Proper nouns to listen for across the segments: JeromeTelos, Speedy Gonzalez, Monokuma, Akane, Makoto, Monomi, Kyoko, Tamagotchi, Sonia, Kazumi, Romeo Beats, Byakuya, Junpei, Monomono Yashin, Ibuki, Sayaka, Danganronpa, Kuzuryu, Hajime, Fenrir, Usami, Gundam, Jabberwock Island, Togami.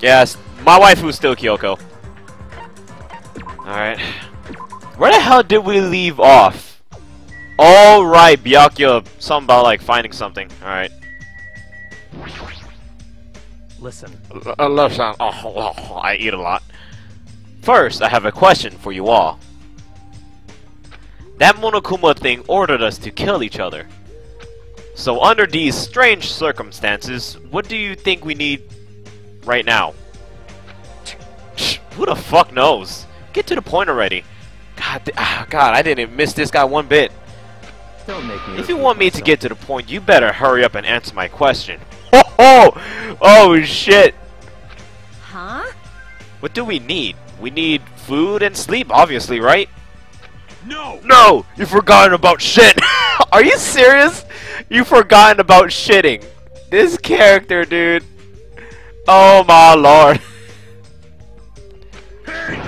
Yes, my waifu's still Kyoko. Alright. Where the hell did we leave off? Alright, Byakuya. Something about, like, finding something. Alright. Listen. I love sound. Oh, I eat a lot. First, I have a question for you all. That Monokuma thing ordered us to kill each other. So under these strange circumstances, what do you think we need right now? Who the fuck knows? Get to the point already. God, I didn't miss this guy one bit. Don't make me. If you want me to get to the point, you better hurry up and answer my question. Oh shit. Huh? What do we need? We need food and sleep, obviously, right? No! No! You've forgotten about shit! Are you serious? You've forgotten about shitting. This character, dude. Oh my lord.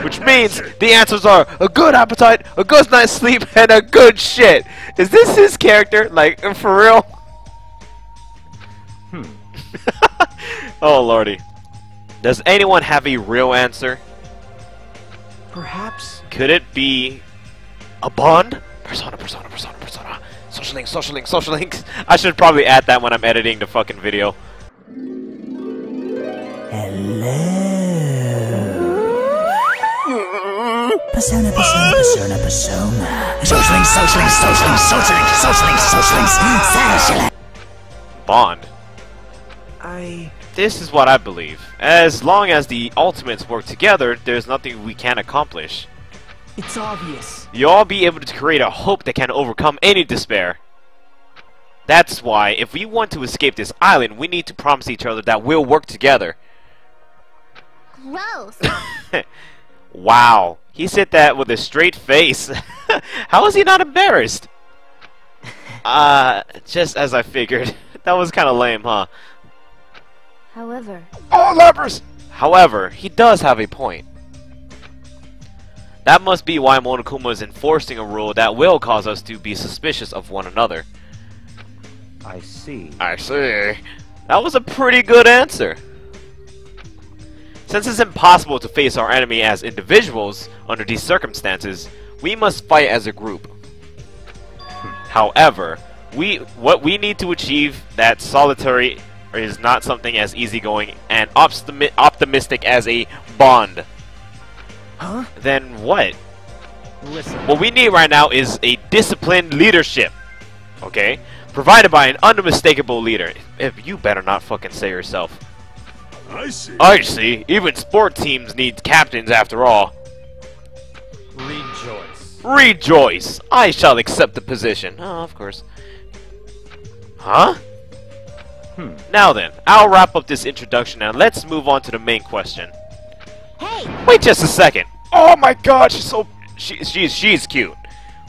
Which means the answers are a good appetite, a good night's sleep, and a good shit. Is this his character? Like, for real? Oh lordy. Does anyone have a real answer? Perhaps. Could it be a bond? Persona. Social links. I should probably add that when I'm editing the fucking video. Hello. Persona. Social links. Bond. This is what I believe. As long as the Ultimates work together, there's nothing we can't accomplish. It's obvious. You'll all be able to create a hope that can overcome any despair. That's why, if we want to escape this island, we need to promise each other that we'll work together. Gross. Wow. He said that with a straight face. How is he not embarrassed? Just as I figured. That was kind of lame, huh? However... Oh, lepers! However, he does have a point. That must be why Monokuma is enforcing a rule that will cause us to be suspicious of one another. I see. That was a pretty good answer. Since it's impossible to face our enemy as individuals under these circumstances, we must fight as a group. However, what we need to achieve that solitary... is not something as easygoing and optimistic as a bond. Huh? Then what? Listen. What we need right now is a disciplined leadership. Okay? Provided by an unmistakable leader. If you better not fucking say yourself. I see. Even sport teams need captains after all. Rejoice. I shall accept the position. Oh, of course. Huh? Now then, I'll wrap up this introduction and let's move on to the main question. Hey! Wait just a second! Oh my god, she's so... She's cute.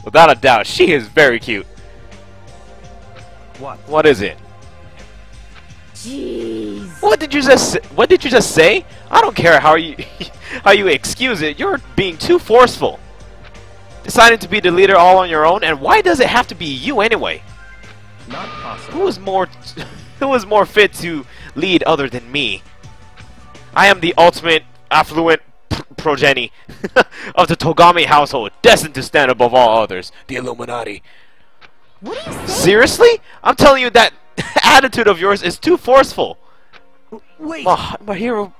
Without a doubt, she is very cute. What? What is it? Jeez. What did you just say? I don't care how you... how you excuse it, you're being too forceful. Deciding to be the leader all on your own, and why does it have to be you anyway? Not possible. Who is more fit to lead other than me? I am the ultimate affluent progeny of the Togami household, destined to stand above all others, the Illuminati. What are you saying? Seriously? I'm telling you that attitude of yours is too forceful. Wait. My hero,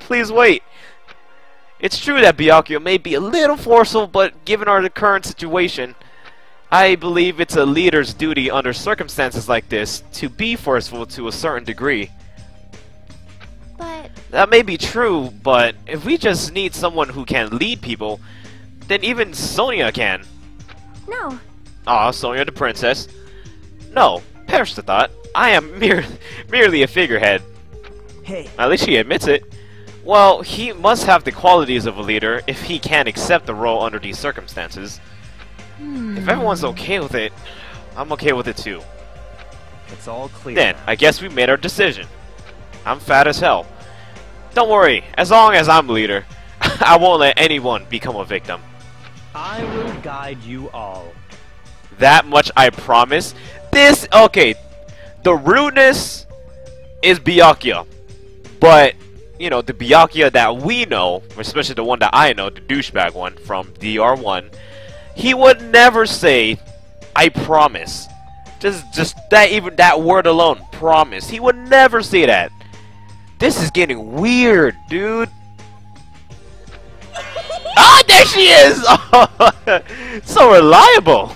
please wait. It's true that Byakuya may be a little forceful, but given our current situation, I believe it's a leader's duty under circumstances like this to be forceful to a certain degree. But... That may be true, but if we just need someone who can lead people, then even Sonia can. No. Aw, Sonia the princess. No, perish the thought. I am merely a figurehead. Hey. At least she admits it. Well, he must have the qualities of a leader if he can accept the role under these circumstances. If everyone's okay with it, I'm okay with it too. It's all clear. Then, I guess we made our decision. I'm fat as hell. Don't worry, as long as I'm leader, I won't let anyone become a victim. I will guide you all. That much I promise. Okay, the rudeness is Byakuya, but you know, the Byakuya that we know, especially the one that I know, the douchebag one from DR1, he would never say, I promise. Just that, even that word alone, promise. He would never say that. This is getting weird, dude. Ah, there she is! So reliable!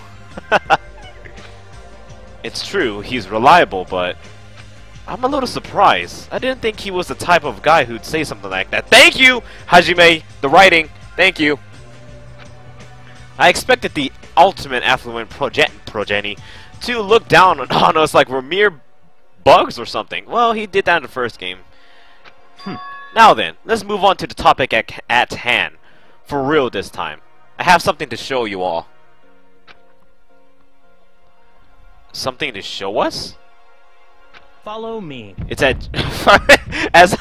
It's true, he's reliable, but I'm a little surprised. I didn't think he was the type of guy who'd say something like that. Thank you, Hajime! The writing, thank you. I expected the ultimate affluent progeny to look down on us like we're mere bugs or something. Well, he did that in the first game. Now then, let's move on to the topic at hand. For real this time. I have something to show you all. Something to show us? Follow me. It's at... as...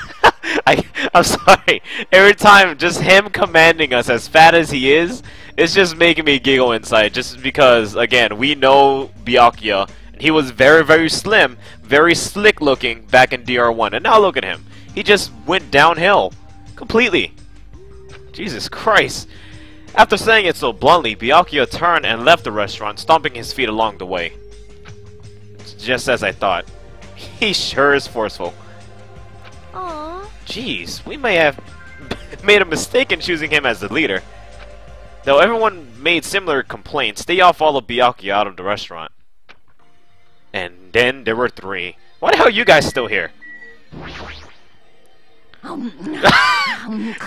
I'm sorry. Every time, just him commanding us as fat as he is, it's just making me giggle inside. Just because, again, we know Byakuya. And he was very, very slim, very slick looking back in DR1. And now look at him. He just went downhill. Completely. Jesus Christ. After saying it so bluntly, Byakuya turned and left the restaurant, stomping his feet along the way. Just as I thought. He sure is forceful. Aww. Jeez, we may have made a mistake in choosing him as the leader. Though everyone made similar complaints, they all followed Byakuya out of the restaurant. And then there were three. Why the hell are you guys still here?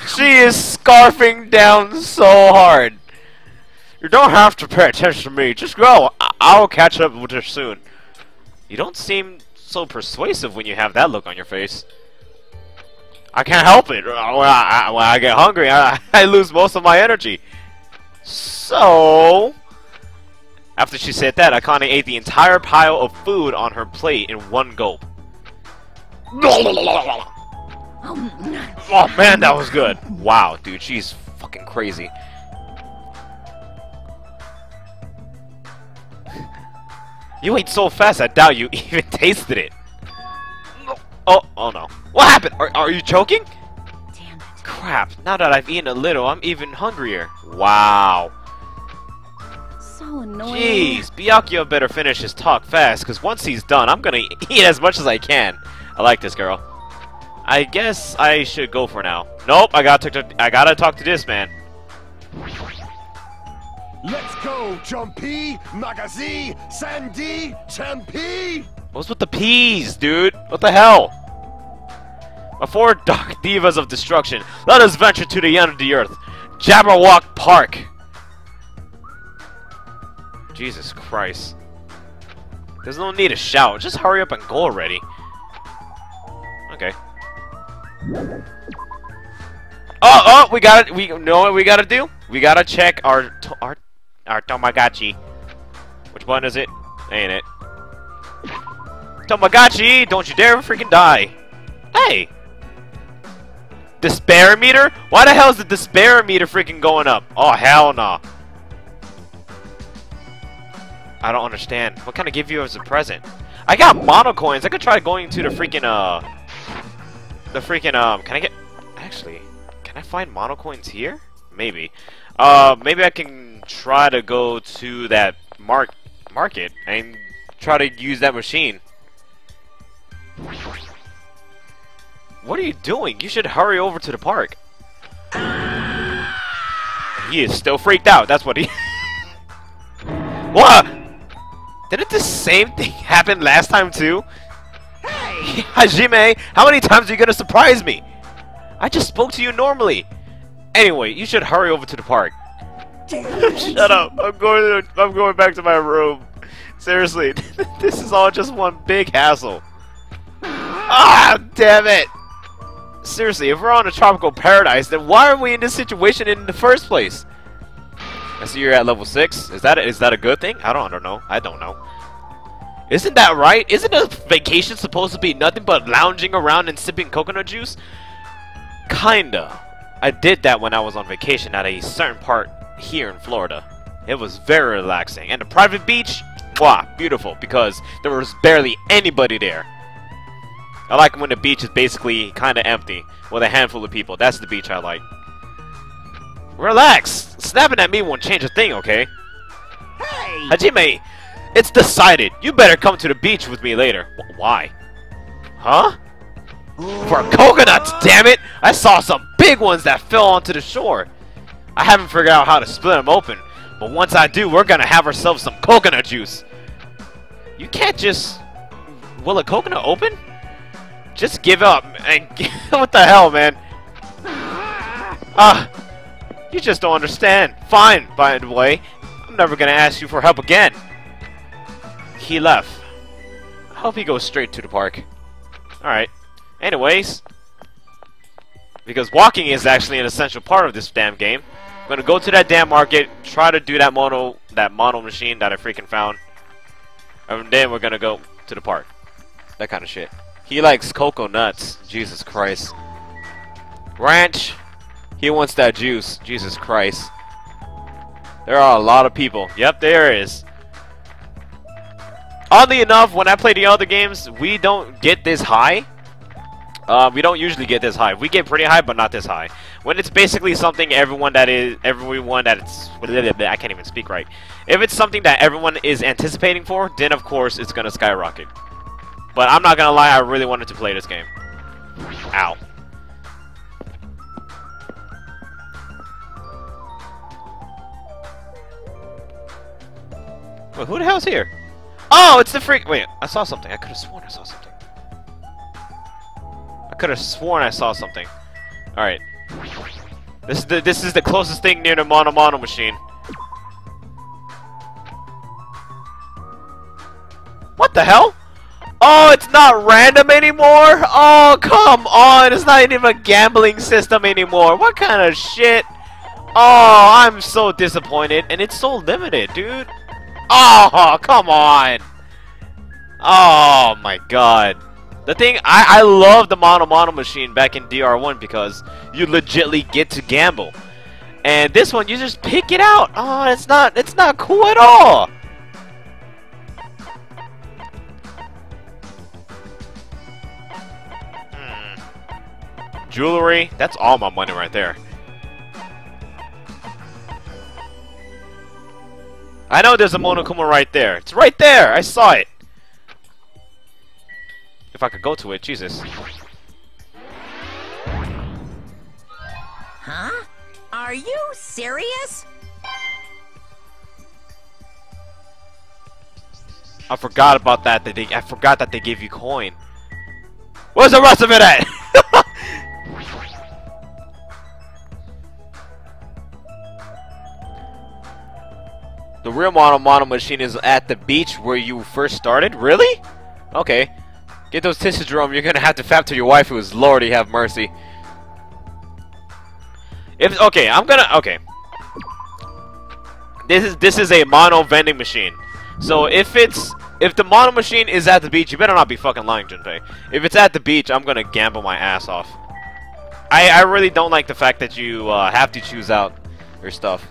She is scarfing down so hard. You don't have to pay attention to me. Just go. I'll catch up with her soon. You don't seem so persuasive when you have that look on your face. I can't help it. When I get hungry, I lose most of my energy. So... After she said that, Akane ate the entire pile of food on her plate in one gulp. Oh man, that was good. Wow, dude, she's fucking crazy. You ate so fast, I doubt you even tasted it. Oh no. What happened? Are you choking? Damn it. Crap, now that I've eaten a little, I'm even hungrier. Wow. So annoying. Jeez, Byakuya better finish his talk fast, because once he's done, I'm gonna eat as much as I can. I like this girl. I guess I should go for now. Nope, I gotta talk to this man. Let's go, Junpei, Nagazi, Sandy, Champi. What's with the P's, dude? What the hell? Before Dark Divas of Destruction, let us venture to the end of the earth, Jabberwock Park. Jesus Christ! There's no need to shout. Just hurry up and go already. Okay. Oh, we got it. We know what we gotta do. We gotta check our Tamagotchi. Which one is it? Ain't it? Tamagotchi, don't you dare freaking die! Hey, despair meter? Why the hell is the despair meter freaking going up? Oh hell no! I don't understand. What kind of give you as a present? I got monocoins. I could try going to the freaking can I get? Actually, can I find monocoins here? Maybe. Maybe I can try to go to that market and try to use that machine. What are you doing? You should hurry over to the park. He is still freaked out. That's what he. What? Didn't the same thing happen last time too? Hey, Hajime, how many times are you gonna surprise me? I just spoke to you normally. Anyway, you should hurry over to the park. Shut up. I'm going back to my room. Seriously, this is all just one big hassle. Ah, damn it. Seriously, if we're on a tropical paradise, then why are we in this situation in the first place? I see you're at level 6. Is that a good thing? I don't know. Isn't that right? Isn't a vacation supposed to be nothing but lounging around and sipping coconut juice? Kinda. I did that when I was on vacation at a certain park here in Florida. It was very relaxing. And the private beach, wow, beautiful, because there was barely anybody there. I like when the beach is basically kind of empty with a handful of people. That's the beach I like. Relax! Snapping at me won't change a thing, okay? Hey! Hajime, it's decided. You better come to the beach with me later. Why? Huh? For coconuts, damn it! I saw some big ones that fell onto the shore. I haven't figured out how to split them open, but once I do, we're gonna have ourselves some coconut juice. You can't just... Will a coconut open? Just give up and... What the hell, man? You just don't understand. Fine, by the way. I'm never gonna ask you for help again. He left. I hope he goes straight to the park. Alright. Anyways. Because walking is actually an essential part of this damn game. I'm gonna go to that damn market, try to do that mono machine that I freaking found. And then we're gonna go to the park. That kind of shit. He likes coconuts. Jesus Christ. Ranch. He wants that juice. Jesus Christ. There are a lot of people. Yep, there is. Oddly enough, when I play the other games, we don't get this high. We don't usually get this high. We get pretty high, but not this high. When it's basically something everyone that it's... I can't even speak right. If it's something that everyone is anticipating for, then of course it's gonna skyrocket. But I'm not gonna lie, I really wanted to play this game. Ow. Wait, who the hell's here? Oh, it's the freak! Wait, I saw something. I could have sworn I saw something. Alright. This is the closest thing near the mono machine. What the hell? Oh, it's not random anymore? Oh, come on. It's not even a gambling system anymore. What kind of shit? Oh, I'm so disappointed. And it's so limited, dude. Oh, come on. Oh, my God. The thing, I love the Monomono machine back in DR1 because you legitly get to gamble. And this one, you just pick it out. Oh, it's not cool at all. Hmm. Jewelry, that's all my money right there. I know there's a Monokuma right there. It's right there, I saw it. If I could go to it, Jesus. Huh? Are you serious? I forgot about that. I forgot that they gave you coin. Where's the rest of it at? The real mono machine is at the beach where you first started? Really? Okay. Get those tissues, Jerome. You're gonna have to fap to your wife, who is Lordy have mercy. If okay, I'm gonna okay. This is a mono vending machine. So if the mono machine is at the beach, you better not be fucking lying, Junpei. If it's at the beach, I'm gonna gamble my ass off. I really don't like the fact that you have to choose out your stuff.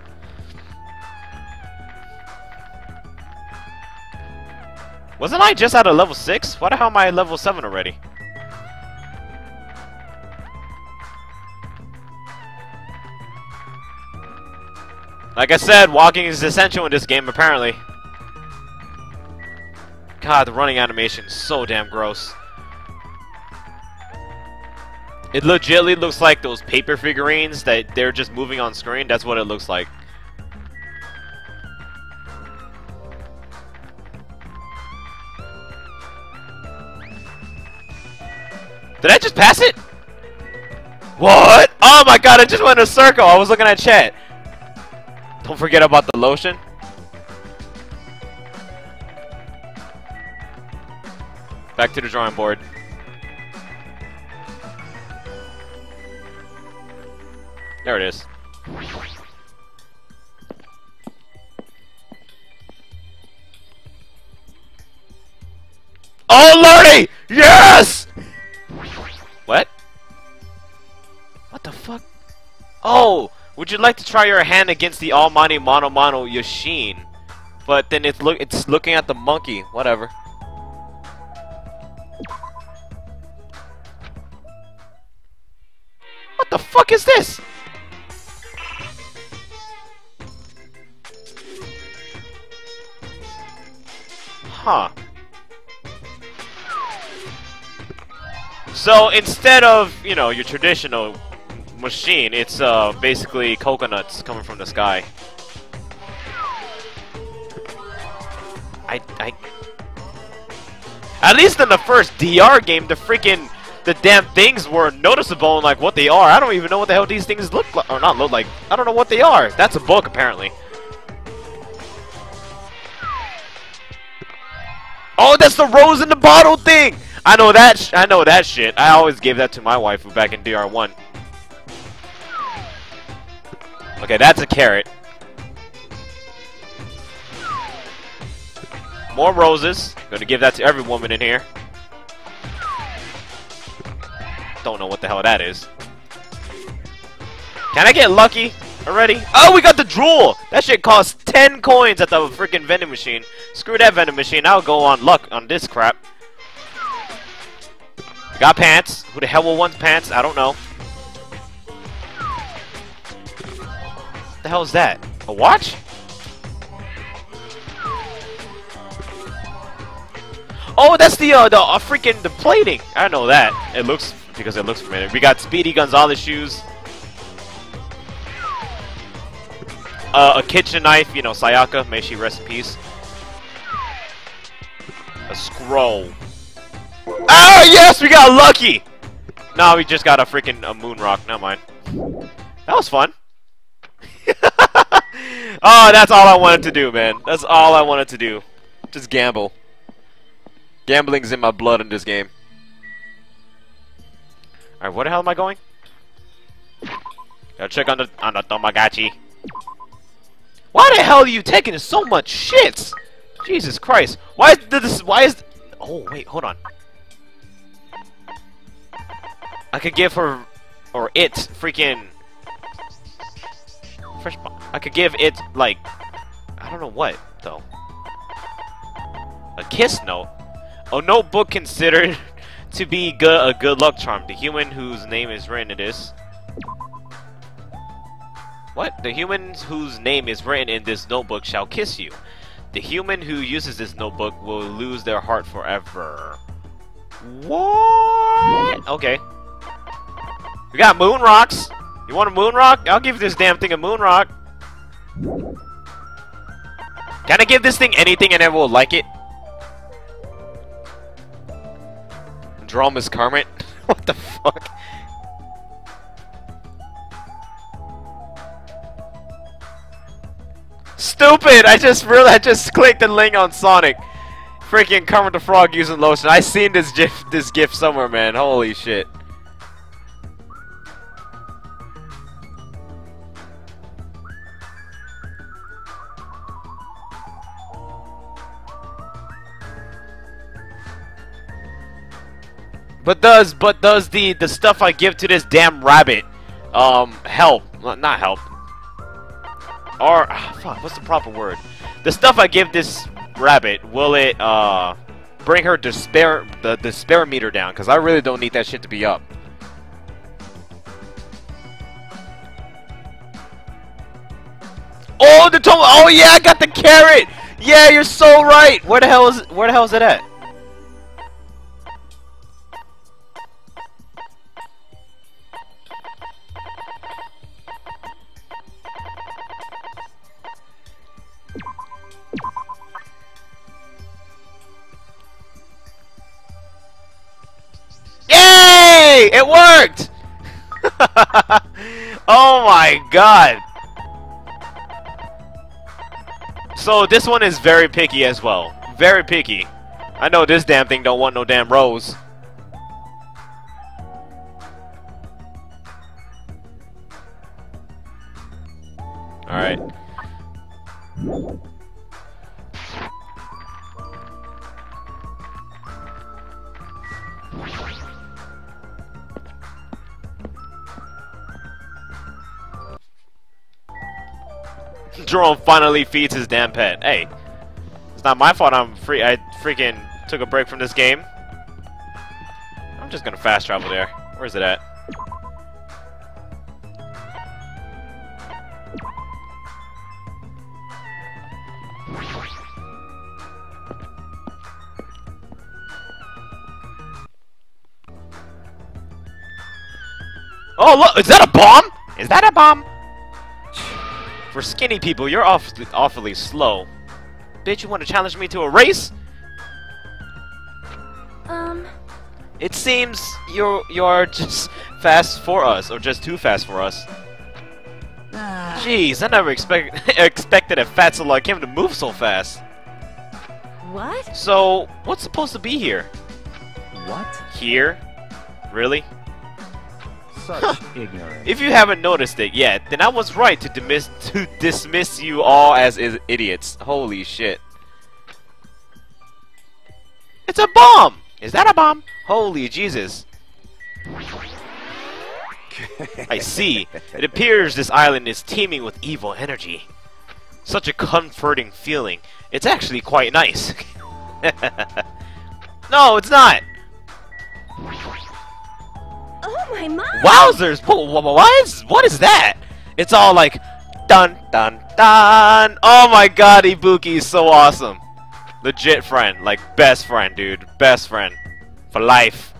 Wasn't I just at a level 6? Why the hell am I at level 7 already? Like I said, walking is essential in this game, apparently. God, the running animation is so damn gross. It legitly looks like those paper figurines that they're just moving on screen. That's what it looks like. Did I just pass it? What? Oh my God, I just went in a circle. I was looking at chat. Don't forget about the lotion. Back to the drawing board. There it is. Oh, Lordy! Yes! What? What the fuck? Oh! Would you like to try your hand against the almighty Monomono Yashin? But then it's looking at the monkey. Whatever. fuck is this? Huh. So instead of, you know, your traditional machine, it's basically coconuts coming from the sky. I at least in the first DR game, the damn things were noticeable and like what they are. I don't even know what the hell these things look like, or not look like. I don't know what they are. That's a book apparently. Oh, that's the rose in the bottle thing. I know that shit. I always gave that to my waifu back in DR1. Okay, that's a carrot. More roses. Gonna give that to every woman in here. Don't know what the hell that is. Can I get lucky already? Oh, we got the drool! That shit costs 10 coins at the freaking vending machine. Screw that vending machine. I'll go on luck on this crap. We got pants. Who the hell will want pants? I don't know. What the hell is that? A watch? Oh, that's the freaking the plating. I know that. It looks because it looks familiar. We got Speedy Gonzalez shoes. A kitchen knife, you know, Sayaka, may she rest in peace. A scroll. Ah, yes, we got lucky. No, we just got a freaking moon rock. Never mind. That was fun. Oh, that's all I wanted to do, man. That's all I wanted to do. Just gamble. Gambling's in my blood in this game. Alright, where the hell am I going? Gotta check on the Tamagotchi. Why the hell are you taking so much shit? Jesus Christ. Why is oh wait, hold on. I could give her or it freaking fresh bomb. I could give it like I don't know what though. A kiss note. A notebook considered to be a good luck charm. The human whose name is written in this. What? The human whose name is written in this notebook shall kiss you. The human who uses this notebook will lose their heart forever. What? Okay. We got moon rocks. You want a moon rock? I'll give this damn thing a moon rock. Can I give this thing anything and everyone will like it? Draw Miss Kermit? What the fuck? Stupid! I just clicked the link on Sonic. Freaking Kermit the Frog using lotion. I seen this gif somewhere, man. Holy shit. But does the stuff I give to this damn rabbit help? Not help. Or fuck, what's the proper word? The stuff I give this rabbit, will it bring her despair meter down? Because I really don't need that shit to be up. Oh, the total! Oh yeah, I got the carrot. Yeah, you're so right. Where the hell is it at? Yay! It worked! Oh my god! So this one is very picky as well. Very picky. I know this damn thing don't want no damn rose. Alright. Jerome finally feeds his damn pet. Hey, it's not my fault I'm free. I freaking took a break from this game. I'm just gonna fast travel there. Where is it at? Oh, look! Is that a bomb? Is that a bomb? For skinny people, you're awfully slow. Bitch, you want to challenge me to a race? It seems you're just fast for us, or just too fast for us. Jeez, I never expected a Fatsalot came to move so fast. What? So, what's supposed to be here? What? Here? Really? Such ignorance. If you haven't noticed it yet, then I was right to dismiss you all as idiots. Holy shit. It's a bomb! Is that a bomb? Holy Jesus. I see. It appears this island is teeming with evil energy. Such a comforting feeling. It's actually quite nice. No, it's not! Oh my mind! Wowzers! What is that? It's all like... Dun dun dun! Oh my god, Ibuki is so awesome! Legit friend. Like, best friend, dude. Best friend. For life.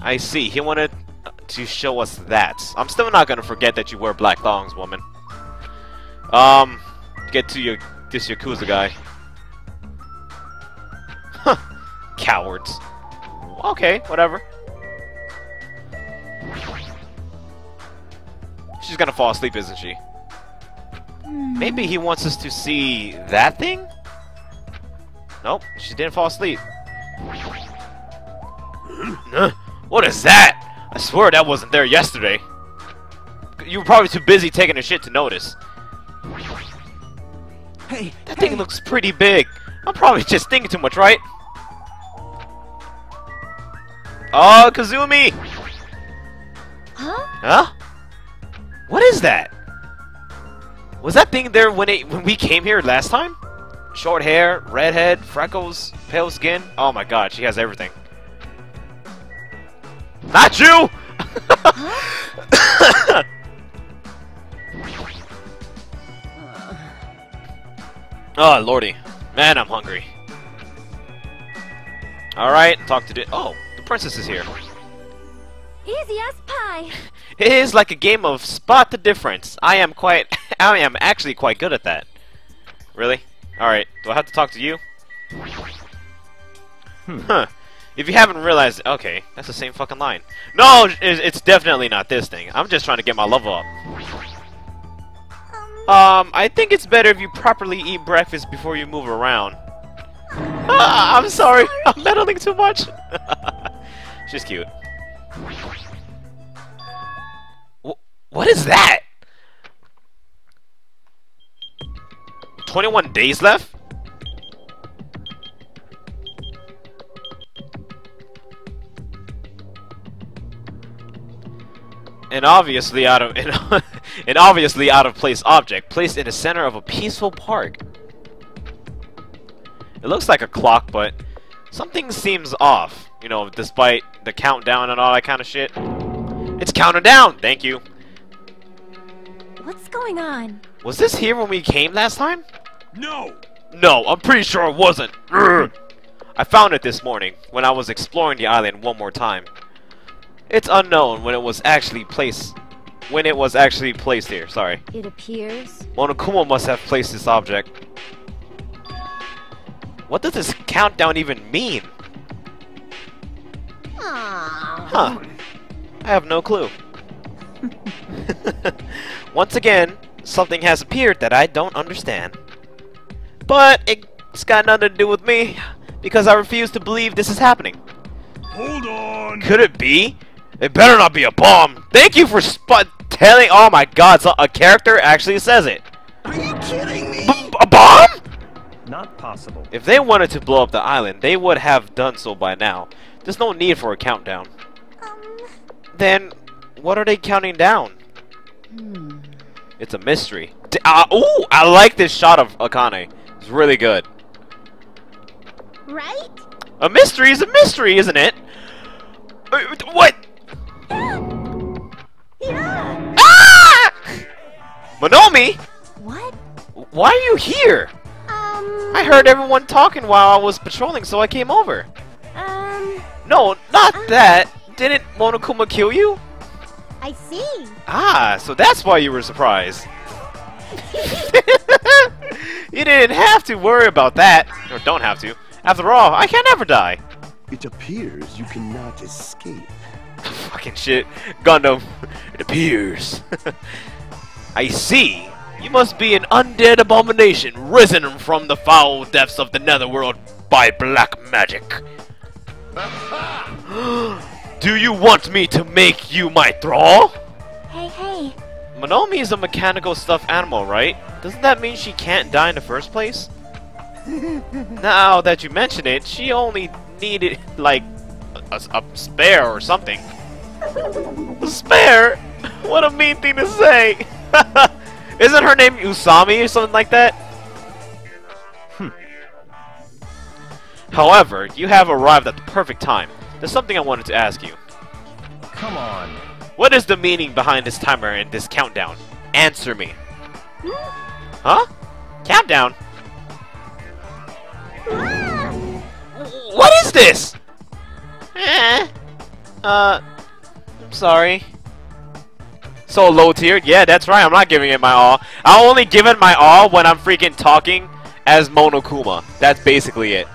I see. He wanted to show us that. I'm still not gonna forget that you wear black thongs, woman. Get to this Yakuza guy. Huh. Cowards. Okay, whatever. She's gonna fall asleep, isn't she? Maybe he wants us to see that thing? Nope, she didn't fall asleep. What is that? I swear that wasn't there yesterday. You were probably too busy taking a shit to notice. Hey, that thing looks pretty big. I'm probably just thinking too much, right? Oh, Kazumi! Huh? What is that? Was that thing there when we came here last time? Short hair, redhead, freckles, pale skin. Oh my god, she has everything. Not you! Huh? Oh lordy. Man, I'm hungry. Alright, talk to the... Oh, the princess is here. Easy as pie. It is like a game of spot the difference. I am actually quite good at that. Really? Alright, do I have to talk to you? Huh. If you haven't realized... Okay, that's the same fucking line. No, it's definitely not this thing. I'm just trying to get my level up. I think it's better if you properly eat breakfast before you move around. Ah, I'm sorry, I'm meddling too much. She's cute. What is that? 21 days left? An obviously out of place object placed in the center of a peaceful park. It looks like a clock, but something seems off, you know, despite the countdown and all that kind of shit. It's counting down! Thank you. What's going on? Was this here when we came last time? No! No, I'm pretty sure it wasn't. I found it this morning when I was exploring the island one more time. It's unknown when it was actually placed here, sorry. It appears Monokuma must have placed this object. What does this countdown even mean? Aww. Huh. I have no clue. Once again, something has appeared that I don't understand. But it's got nothing to do with me, because I refuse to believe this is happening. Hold on! Could it be? It better not be a bomb! Thank you for telling- Oh my god, so a character actually says it! Are you kidding me? A bomb?! Not possible. If they wanted to blow up the island, they would have done so by now. There's no need for a countdown. Then, what are they counting down? It's a mystery. Ooh, I like this shot of Akane. It's really good. Right? A mystery is a mystery, isn't it? What? Yeah. Ah! Monomi? What? Why are you here? I heard everyone talking while I was patrolling, so I came over. No, not that. Didn't Monokuma kill you? I see. Ah, so that's why you were surprised. You didn't have to worry about that. Or don't have to. After all, I can never die. It appears you cannot escape. Fucking shit. Gundam. It appears. I see. You must be an undead abomination risen from the foul depths of the netherworld by black magic. Do you want me to make you my thrall? Hey, hey. Monomi is a mechanical stuffed animal, right? Doesn't that mean she can't die in the first place? Now that you mention it, she only needed, like, a spare or something. A spare? What a mean thing to say! Isn't her name Usami or something like that? However, you have arrived at the perfect time. There's something I wanted to ask you. Come on. What is the meaning behind this timer and this countdown? Answer me. Huh? Countdown? What is this? I'm sorry. So low tiered? Yeah, that's right, I'm not giving it my all. I'll only give it my all when I'm freaking talking as Monokuma. That's basically it.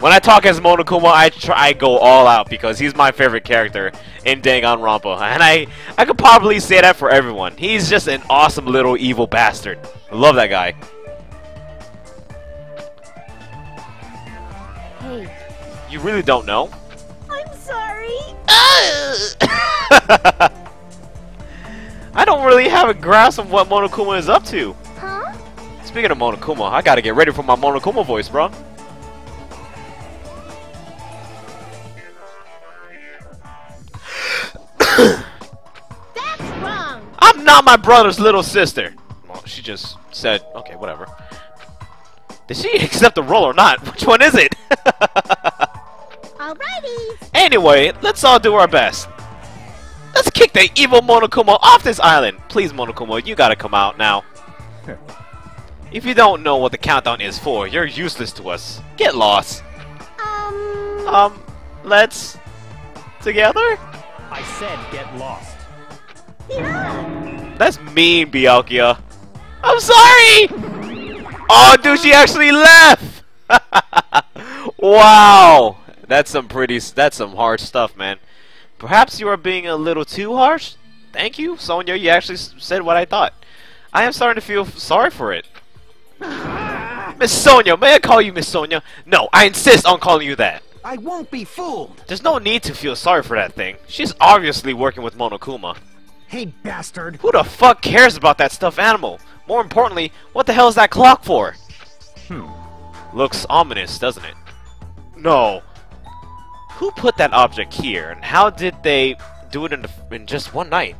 When I talk as Monokuma, I go all out because he's my favorite character in Danganronpa. And I could probably say that for everyone. He's just an awesome little evil bastard. I love that guy. Hey. You really don't know? I'm sorry. I don't really have a grasp of what Monokuma is up to. Huh? Speaking of Monokuma, I gotta get ready for my Monokuma voice, bro. That's wrong. I'm not my brother's little sister. Well, she just said, okay, whatever. Did she accept the role or not? Which one is it? Alrighty. Anyway, let's all do our best. Let's kick the evil Monokuma off this island. Please, Monokuma, you gotta come out now. If you don't know what the countdown is for, you're useless to us. Get lost. Let's... together? I said get lost. Yeah. That's mean, Byakuya. I'm sorry! Oh, dude, she actually left! Wow! That's some hard stuff, man. Perhaps you are being a little too harsh? Thank you, Sonia, you actually said what I thought. I am starting to feel sorry for it. Miss Sonia, may I call you Miss Sonia? No, I insist on calling you that. I won't be fooled! There's no need to feel sorry for that thing. She's obviously working with Monokuma. Hey, bastard! Who the fuck cares about that stuffed animal? More importantly, what the hell is that clock for? Looks ominous, doesn't it? No. Who put that object here, and how did they do it in just one night?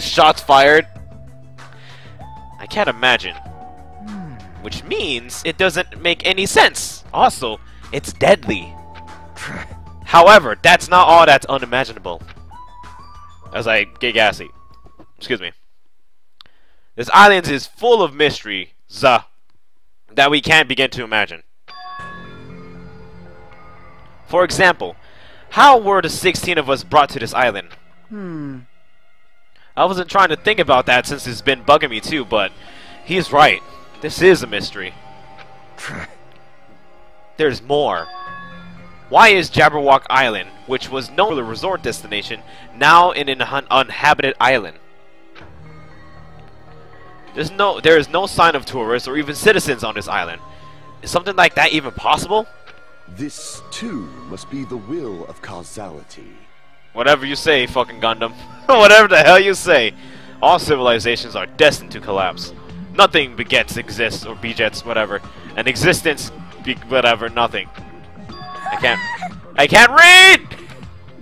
Shots fired. I can't imagine. Which means it doesn't make any sense. Also, it's deadly. However, that's not all that's unimaginable. As I get gassy. Excuse me. This island is full of mystery, that we can't begin to imagine. For example, how were the 16 of us brought to this island? I wasn't trying to think about that since it's been bugging me too, but he's right. This is a mystery. There's more. Why is Jabberwock Island, which was known as a resort destination, now in an uninhabited island? There is no sign of tourists or even citizens on this island. Is something like that even possible? This too must be the will of causality. Whatever you say, fucking Gundam. Whatever the hell you say. All civilizations are destined to collapse. Nothing begets, exists, or begets, whatever. An existence, whatever, nothing. I can't read!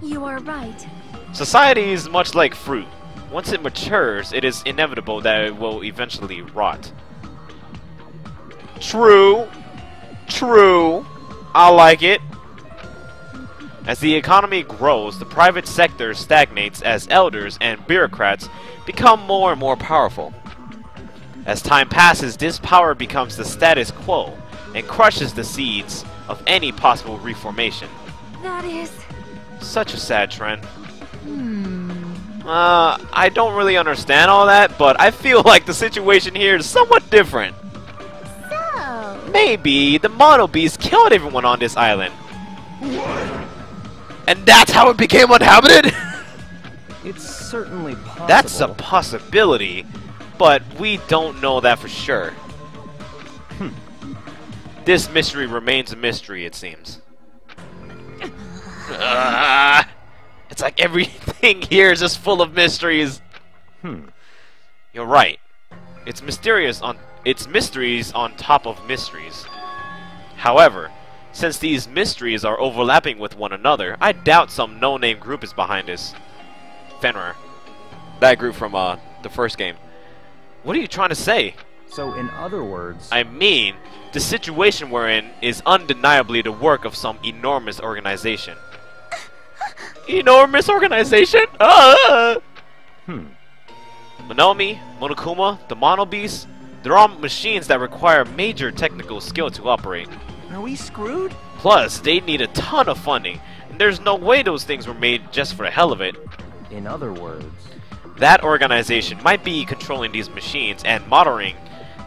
You are right. Society is much like fruit. Once it matures, it is inevitable that it will eventually rot. True. True. I like it. As the economy grows, the private sector stagnates as elders and bureaucrats become more and more powerful. As time passes, this power becomes the status quo and crushes the seeds of any possible reformation. That is such a sad trend. I don't really understand all that, but I feel like the situation here is somewhat different. So maybe the Mono Beast killed everyone on this island. And that's how it became uninhabited? It's certainly possible. That's a possibility, but we don't know that for sure. This mystery remains a mystery, it seems. It's like everything here is just full of mysteries. You're right. It's mysterious on... It's mysteries on top of mysteries. However, since these mysteries are overlapping with one another, I doubt some no-name group is behind this. Fenrir. That group from the first game. What are you trying to say? So in other words... I mean, the situation we're in is undeniably the work of some enormous organization. Enormous organization? Monomi, Monokuma, the Mono Beast, they're all machines that require major technical skill to operate. Are we screwed? Plus, they need a ton of funding, and there's no way those things were made just for the hell of it. In other words... That organization might be controlling these machines and monitoring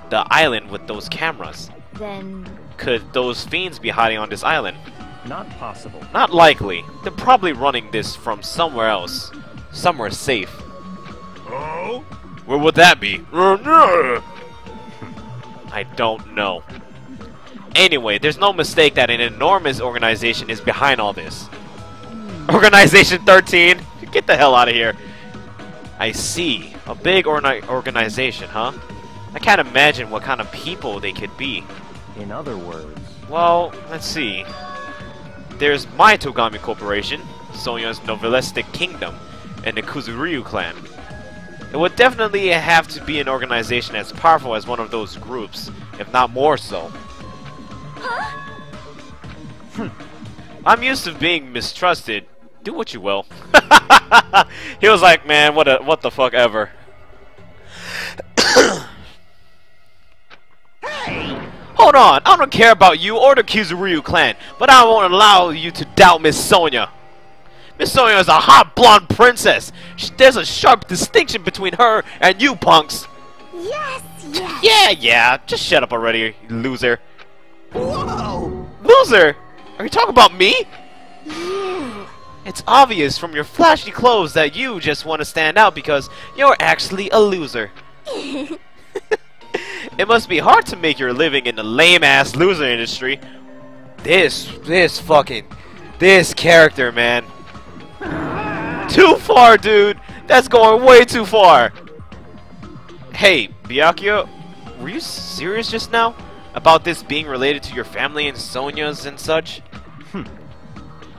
the island with those cameras. Then... Could those fiends be hiding on this island? Not possible. Not likely. They're probably running this from somewhere else. Somewhere safe. Oh? Where would that be? I don't know. Anyway, there's no mistake that an enormous organization is behind all this. Organization 13? Get the hell out of here. I see. A big organization, huh? I can't imagine what kind of people they could be. In other words... Well, let's see. There's my Togami Corporation, Sonia's Novelistic Kingdom, and the Kuzuryu clan. It would definitely have to be an organization as powerful as one of those groups, if not more so. I'm used to being mistrusted. Do what you will. He was like, man, what the fuck ever. Hey! Hold on, I don't care about you or the Kizuryu clan, but I won't allow you to doubt Miss Sonia. Miss Sonia is a hot blonde princess. There's a sharp distinction between her and you punks. Yes, yes. Yeah, just shut up already, you loser. Whoa! Loser? Are you talking about me? You. It's obvious from your flashy clothes that you just want to stand out because you're actually a loser. It must be hard to make your living in the lame-ass loser industry. This character, man. Too far, dude. That's going way too far. Hey, Byakuya, were you serious just now? About this being related to your family and Sonia's and such?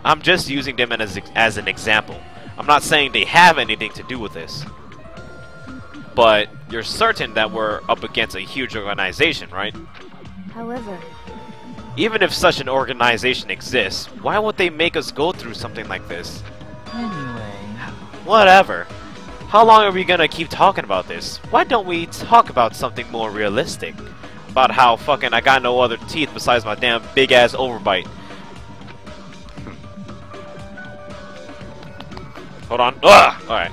I'm just using them as an example. I'm not saying they have anything to do with this. But you're certain that we're up against a huge organization, right? However... Even if such an organization exists, why would they make us go through something like this? Anyway... Whatever. How long are we gonna keep talking about this? Why don't we talk about something more realistic? About how fucking I got no other teeth besides my damn big ass overbite. Hold on. Alright.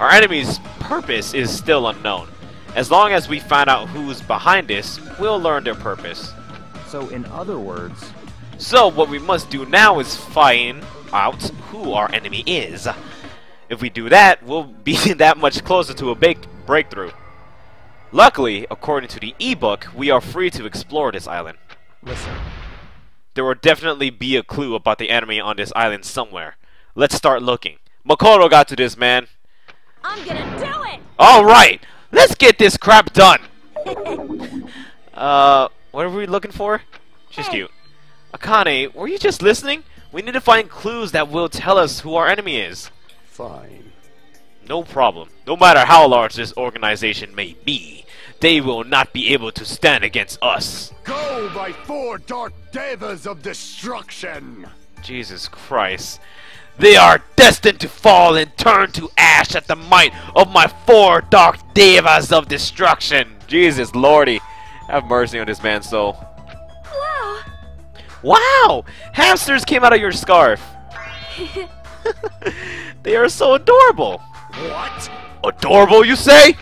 Our enemy's purpose is still unknown. As long as we find out who's behind this, we'll learn their purpose. So in other words... So what we must do now is find out who our enemy is. If we do that, we'll be that much closer to a big breakthrough. Luckily, according to the ebook, we are free to explore this island. Listen. There will definitely be a clue about the enemy on this island somewhere. Let's start looking. Makoto got to this, man. I'm gonna do it! Alright! Let's get this crap done! What are we looking for? She's cute. Akane, were you just listening? We need to find clues that will tell us who our enemy is. Fine. No problem. No matter how large this organization may be, they will not be able to stand against us. Go by four dark devas of destruction! Jesus Christ. They are destined to fall and turn to ash at the might of my four dark devas of destruction. Jesus Lordy. Have mercy on this man's soul. Wow. Wow! Hamsters came out of your scarf! They are so adorable! What? Adorable, you say?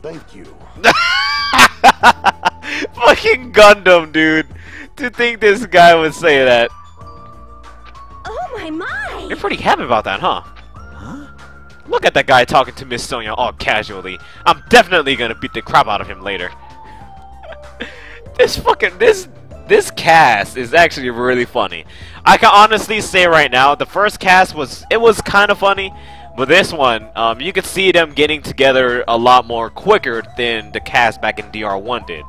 Thank you. Fucking Gundam, dude! To think this guy would say that. Oh my my! You're pretty happy about that, huh? Look at that guy talking to Miss Sonia all casually. I'm definitely gonna beat the crap out of him later. This cast is actually really funny. I can honestly say right now, the first cast was kind of funny, but this one, you could see them getting together a lot more quicker than the cast back in DR1 did.